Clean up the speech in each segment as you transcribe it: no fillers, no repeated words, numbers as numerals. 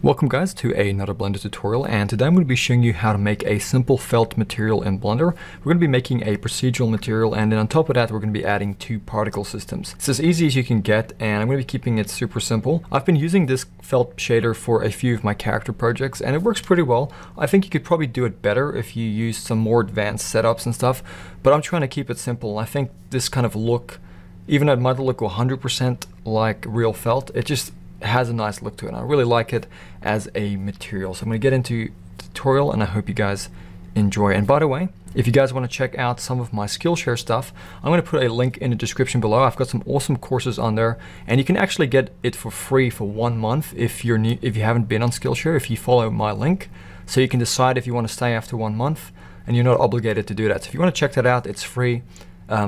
Welcome guys to another Blender tutorial, and today I'm going to be showing you how to make a simple felt material in Blender. We're going to be making a procedural material, and then on top of that we're going to be adding two particle systems. It's as easy as you can get, and I'm going to be keeping it super simple. I've been using this felt shader for a few of my character projects and it works pretty well. I think you could probably do it better if you use some more advanced setups and stuff, but I'm trying to keep it simple. I think this kind of look, even though it might look 100% like real felt, it just has a nice look to it, and I really like it as a material. So I'm going to get into the tutorial and I hope you guys enjoy. And by the way, if you guys want to check out some of my Skillshare stuff, I'm going to put a link in the description below. I've got some awesome courses on there, and you can actually get it for free for 1 month if you're new, if you haven't been on Skillshare, if you follow my link. So you can decide if you want to stay after 1 month, and you're not obligated to do that. So if you want to check that out, it's free.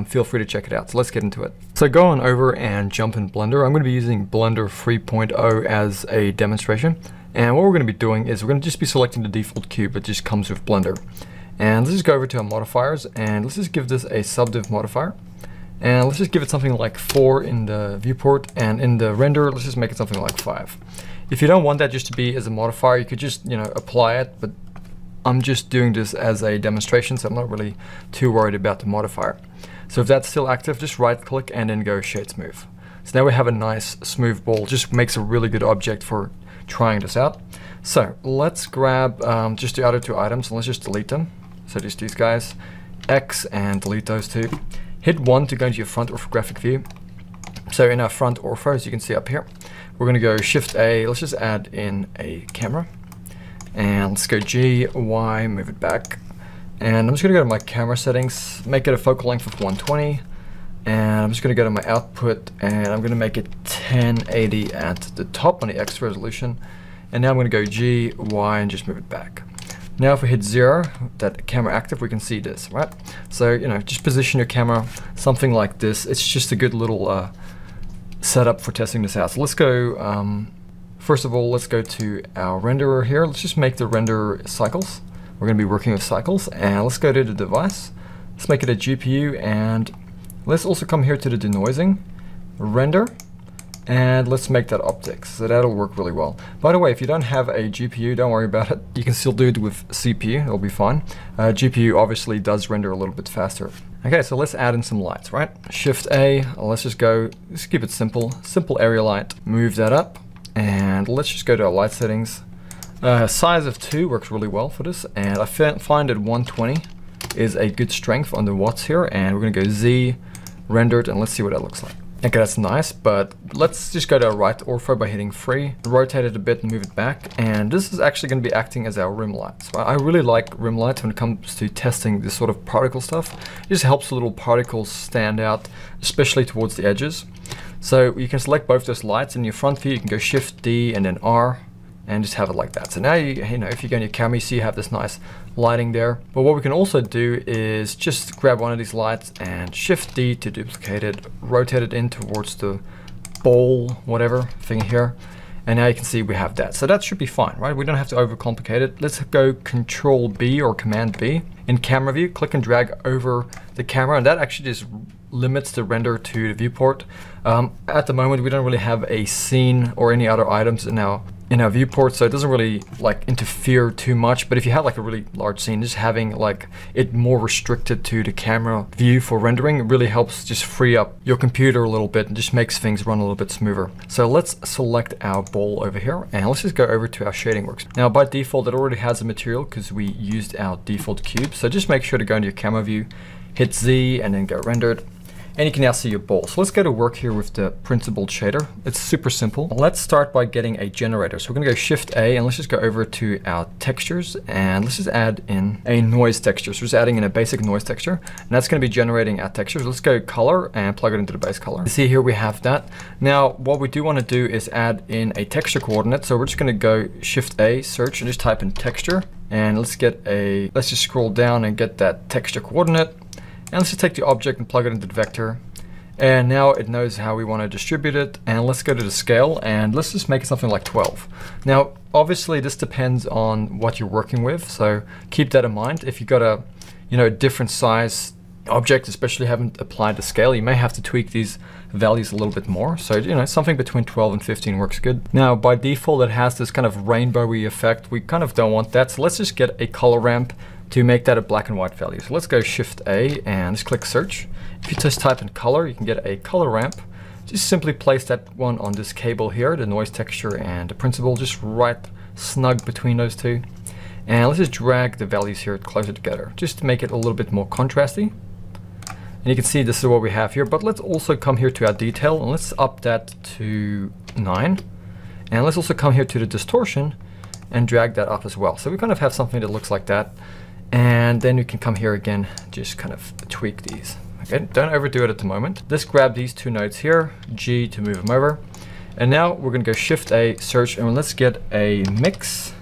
Feel free to check it out. So let's get into it. So go on over and jump in Blender. I'm going to be using Blender 3.0 as a demonstration. And what we're going to be doing is we're going to just be selecting the default cube that just comes with Blender. And let's just go over to our modifiers and let's just give this a Subdiv modifier. And let's just give it something like 4 in the viewport, and in the render, let's just make it something like 5. If you don't want that just to be as a modifier, you could just, you know, apply it, but I'm just doing this as a demonstration, so I'm not really too worried about the modifier. So if that's still active, just right click and then go Shade Smooth. So now we have a nice smooth ball, just makes a really good object for trying this out. So let's grab just the other two items and let's just delete them. So just these guys, X and delete those two. Hit 1 to go into your front orthographic view. So in our front ortho, as you can see up here, we're going to go Shift A, let's just add in a camera. And let's go G, Y, move it back. And I'm just gonna go to my camera settings, make it a focal length of 120. And I'm just gonna go to my output and I'm gonna make it 1080 at the top on the X resolution. And now I'm gonna go G, Y, and just move it back. Now if we hit 0, that camera active, we can see this, right? So, you know, just position your camera, something like this. It's just a good little setup for testing this out. So let's go, first of all, let's go to our renderer here. Let's just make the renderer cycles. We're going to be working with cycles, and let's go to the device. Let's make it a GPU, and let's also come here to the denoising, render, and let's make that optics. So that'll work really well. By the way, if you don't have a GPU, don't worry about it. You can still do it with CPU, it'll be fine. GPU obviously does render a little bit faster. Okay, so let's add in some lights, right? Shift A, let's just go, let's keep it simple, simple area light, move that up. And let's just go to our light settings. Size of 2 works really well for this, and I find that 120 is a good strength on the watts here, and we're gonna go Z, rendered, and let's see what that looks like. Okay, that's nice, but let's just go to our right ortho by hitting 3, rotate it a bit and move it back, and this is actually gonna be acting as our rim lights. I really like rim lights when it comes to testing this sort of particle stuff. It just helps the little particles stand out, especially towards the edges. So you can select both those lights. In your front view, you can go Shift D and then R and just have it like that. So now, you know, if you go in your camera, you see you have this nice lighting there. But what we can also do is just grab one of these lights and Shift D to duplicate it, rotate it in towards the ball, whatever thing here. And now you can see we have that. So that should be fine, right? We don't have to overcomplicate it. Let's go Control B or Command B. In camera view, click and drag over the camera, and that actually just limits the render to the viewport. At the moment, we don't really have a scene or any other items in our viewport, so it doesn't really like interfere too much. But if you have like a really large scene, just having like it more restricted to the camera view for rendering really helps just free up your computer a little bit and just makes things run a little bit smoother. So let's select our ball over here and let's just go over to our shading works. Now by default, it already has a material because we used our default cube. So just make sure to go into your camera view, hit Z and then go rendered. And you can now see your ball. So let's go to work here with the principled shader. It's super simple. Let's start by getting a generator. So we're gonna go Shift A and let's just go over to our textures and let's just add in a noise texture. So we're just adding in a basic noise texture and that's gonna be generating our textures. Let's go color and plug it into the base color. You see here we have that. Now, what we do wanna do is add in a texture coordinate. So we're just gonna go Shift A, search and just type in texture and let's just scroll down and get that texture coordinate. And let's just take the object and plug it into the vector. And now it knows how we want to distribute it. And let's go to the scale and let's just make it something like 12. Now, obviously this depends on what you're working with. So keep that in mind. If you've got a different size object, especially haven't applied the scale, you may have to tweak these values a little bit more. So, you know, something between 12 and 15 works good. Now, by default, it has this kind of rainbowy effect. We kind of don't want that. So let's just get a color ramp to make that a black and white value. So let's go Shift A and just click search. If you just type in color, you can get a color ramp. Just simply place that one on this cable here, the noise texture and the principle, just right snug between those two. And let's just drag the values here closer together, just to make it a little bit more contrasty. And you can see this is what we have here, but let's also come here to our detail and let's up that to 9. And let's also come here to the distortion and drag that up as well. So we kind of have something that looks like that. And then you can come here again, just kind of tweak these. Okay, don't overdo it at the moment. Let's grab these two nodes here, G to move them over. And now we're gonna go Shift A, search, and let's get a mix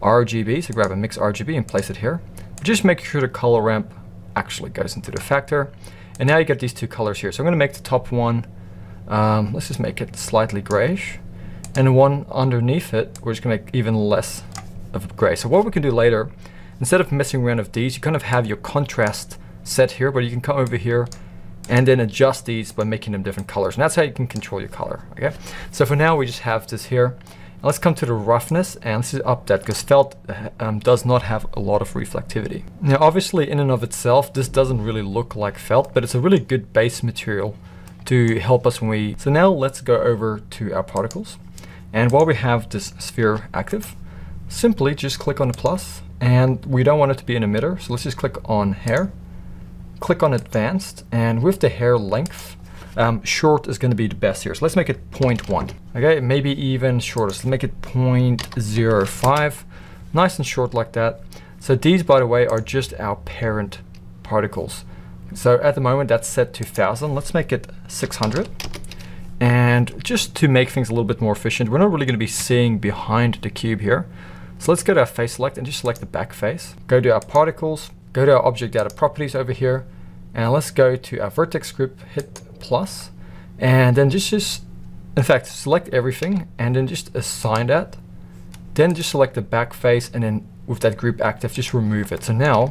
RGB. So grab a mix RGB and place it here. Just make sure the color ramp actually goes into the factor. And now you get these two colors here. So I'm gonna make the top one, let's just make it slightly grayish. And the one underneath it, we're just gonna make even less of gray. So what we can do later, instead of messing around with these, you kind of have your contrast set here, but you can come over here and then adjust these by making them different colors. And that's how you can control your color, okay? So for now, we just have this here. And let's come to the roughness and let's up that because felt does not have a lot of reflectivity. Now, obviously in and of itself, this doesn't really look like felt, but it's a really good base material to help us when we... So now let's go over to our particles. And while we have this sphere active, simply just click on the plus, and we don't want it to be an emitter. So let's just click on hair. Click on advanced, and with the hair length, short is going to be the best here. So let's make it 0.1. Okay, maybe even shorter. So make it 0.05. Nice and short like that. So these, by the way, are just our parent particles. So at the moment, that's set to 1,000. Let's make it 600. And just to make things a little bit more efficient, we're not really going to be seeing behind the cube here. So let's go to our face select and just select the back face. Go to our particles. Go to our object data properties over here, and let's go to our vertex group, hit plus, and then just in fact, select everything and then just assign that. Then just select the back face and then with that group active, just remove it. So now,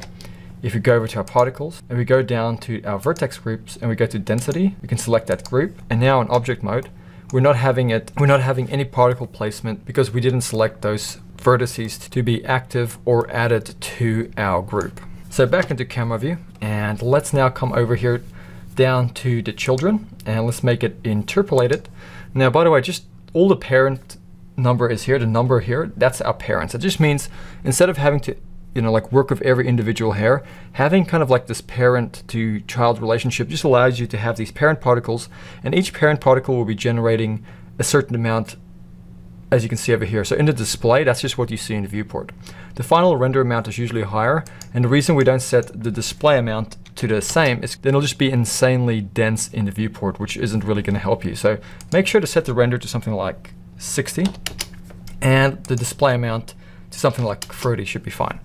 if we go over to our particles and we go down to our vertex groups and we go to density, we can select that group. And now in object mode, we're not having any particle placement because we didn't select those vertices to be active or added to our group. So back into camera view, and let's now come over here down to the children, and let's make it interpolated. Now, by the way, just all the parent number is here, the number here, that's our parents. It just means instead of having to, you know, like work with every individual hair, having kind of like this parent to child relationship just allows you to have these parent particles, and each parent particle will be generating a certain amount, as you can see over here. So in the display, that's just what you see in the viewport. The final render amount is usually higher, and the reason we don't set the display amount to the same is then it'll just be insanely dense in the viewport, which isn't really going to help you. So make sure to set the render to something like 60, and the display amount to something like 30 should be fine.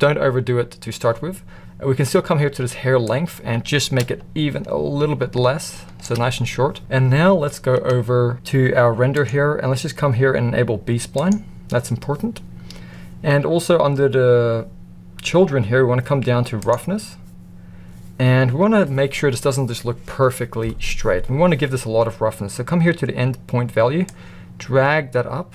Don't overdo it to start with. We can still come here to this hair length and just make it even a little bit less, so nice and short. And now let's go over to our render here, and let's just come here and enable B-spline. That's important. And also under the children here, we want to come down to roughness. And we want to make sure this doesn't just look perfectly straight. We want to give this a lot of roughness. So come here to the end point value, drag that up,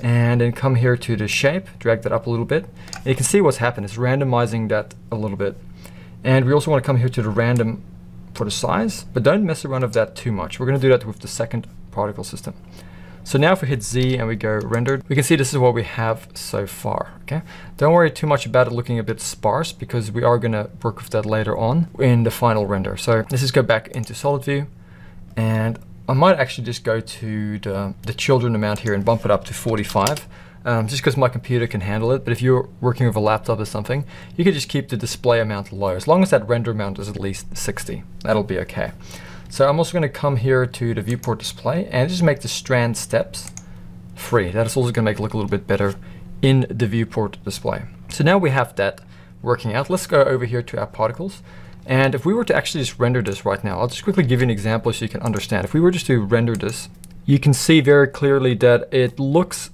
and then come here to the shape, drag that up a little bit. And you can see what's happened. It's randomizing that a little bit. And we also want to come here to the random for the size, but don't mess around with that too much. We're going to do that with the second particle system. So now if we hit Z and we go rendered, we can see this is what we have so far, okay? Don't worry too much about it looking a bit sparse because we are going to work with that later on in the final render. So let's just go back into solid view, and I might actually just go to the children amount here and bump it up to 45, just because my computer can handle it. But if you're working with a laptop or something, you could just keep the display amount low. As long as that render amount is at least 60, that'll be okay. So I'm also gonna come here to the viewport display and just make the strand steps free. That is also gonna make it look a little bit better in the viewport display. So now we have that working out. Let's go over here to our particles. And if we were to actually just render this right now, I'll just quickly give you an example so you can understand. If we were just to render this, you can see very clearly that it looks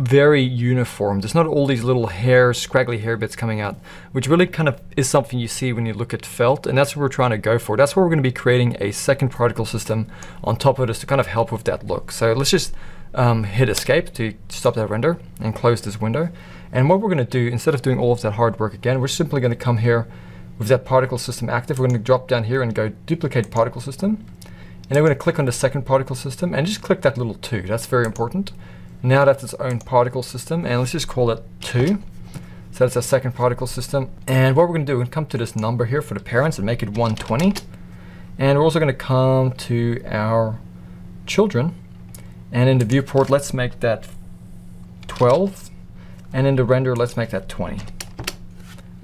very uniform. There's not all these little hair, scraggly hair bits coming out, which really kind of is something you see when you look at felt, and that's what we're trying to go for. That's where we're going to be creating a second particle system on top of this to kind of help with that look. So let's just hit escape to stop that render and close this window. And what we're going to do, instead of doing all of that hard work again, we're simply going to come here with that particle system active. We're going to drop down here and go duplicate particle system. And then we're going to click on the second particle system and just click that little 2. That's very important. Now that's its own particle system, and let's just call it 2. So that's our second particle system. And what we're going to do, we're going to come to this number here for the parents and make it 120. And we're also going to come to our children. And in the viewport, let's make that 12. And in the render, let's make that 20.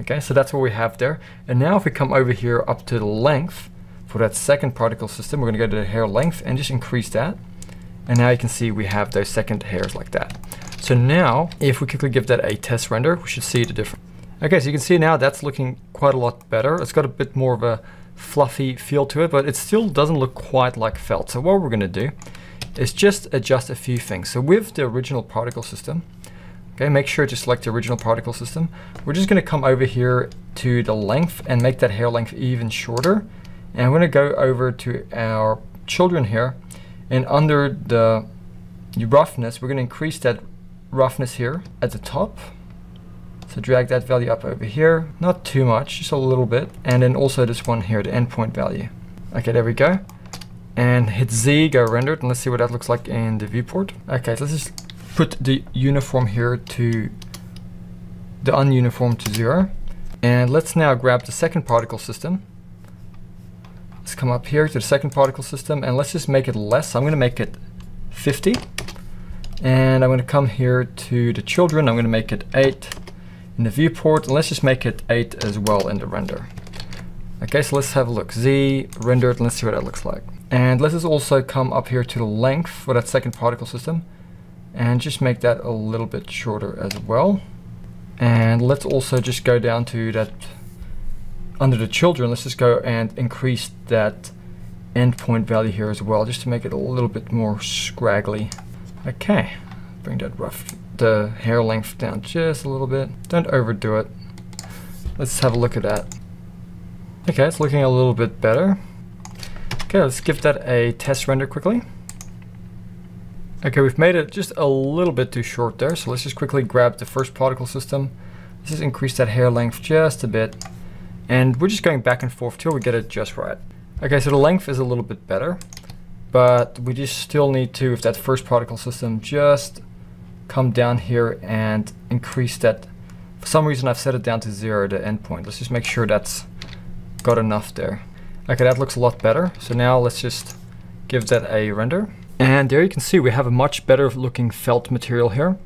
Okay, so that's what we have there. And now if we come over here up to the length for that second particle system, we're going to go to the hair length and just increase that. And now you can see we have those second hairs like that. So now, if we quickly give that a test render, we should see the difference. Okay, so you can see now that's looking quite a lot better. It's got a bit more of a fluffy feel to it, but it still doesn't look quite like felt. So what we're going to do is just adjust a few things. So with the original particle system, okay, make sure to select the original particle system. We're just going to come over here to the length and make that hair length even shorter. And we're going to go over to our children here. And under the roughness, we're going to increase that roughness here at the top. So drag that value up over here. Not too much, just a little bit. And then also this one here, the endpoint value. Okay, there we go. And hit Z, go render it, and let's see what that looks like in the viewport. Okay, so let's just put the uniform here to the ununiform to 0. And let's now grab the second particle system. Let's come up here to the second particle system and let's just make it less. I'm going to make it 50. And I'm going to come here to the children. I'm going to make it 8 in the viewport. And let's just make it 8 as well in the render. Okay, so let's have a look. Z, render it, and let's see what that looks like. And let's just also come up here to the length for that second particle system. And just make that a little bit shorter as well. And let's also just go down to that under the children, let's just go and increase that endpoint value here as well, just to make it a little bit more scraggly. Okay, bring that the hair length down just a little bit. Don't overdo it. Let's have a look at that. Okay, it's looking a little bit better. Okay, let's give that a test render quickly. Okay, we've made it just a little bit too short there, so let's just quickly grab the first particle system. Let's just increase that hair length just a bit. And we're just going back and forth till we get it just right. Okay, so the length is a little bit better, but we just still need to, with that first particle system, just come down here and increase that. For some reason, I've set it down to 0, the endpoint. Let's just make sure that's got enough there. Okay, that looks a lot better. So now let's just give that a render. And there you can see we have a much better looking felt material here.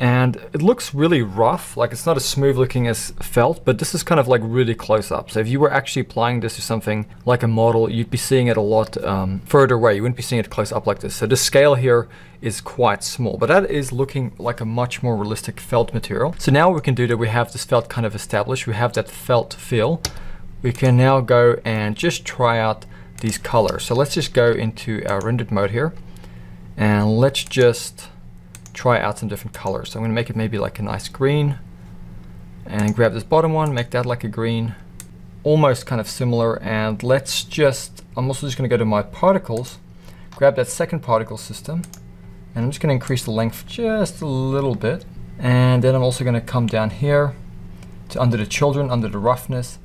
And it looks really rough, like it's not as smooth looking as felt, but this is kind of like really close up. So if you were actually applying this to something like a model, you'd be seeing it a lot further away. You wouldn't be seeing it close up like this. So the scale here is quite small, but that is looking like a much more realistic felt material. So now we can do that. We have this felt kind of established. We have that felt feel. We can now go and just try out these colors. So let's just go into our rendered mode here and let's just try out some different colors. So I'm going to make it maybe like a nice green and grab this bottom one, make that like a green, almost kind of similar. And let's just, I'm also just going to go to my particles, grab that second particle system, and I'm just going to increase the length just a little bit. And then I'm also going to come down here to under the children, under the roughness,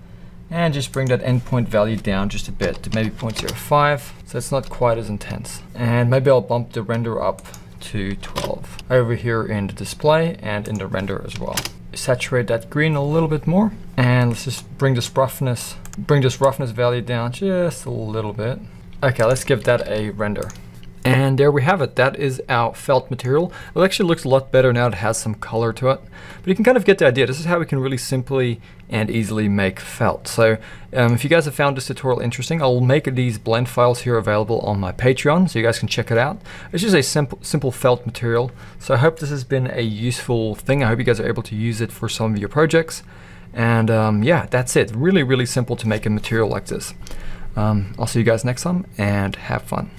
and just bring that endpoint value down just a bit to maybe 0.05. So it's not quite as intense. And maybe I'll bump the render up to 12 over here in the display and in the render as well. Saturate that green a little bit more, and let's just bring this roughness value down just a little bit. Okay, let's give that a render. And there we have it. That is our felt material. It actually looks a lot better now. It has some color to it, but you can kind of get the idea. This is how we can really simply and easily make felt. So if you guys have found this tutorial interesting, I'll make these blend files here available on my Patreon so you guys can check it out. It's just a simple felt material. So I hope this has been a useful thing. I hope you guys are able to use it for some of your projects. And yeah, that's it. Really, really simple to make a material like this. I'll see you guys next time and have fun.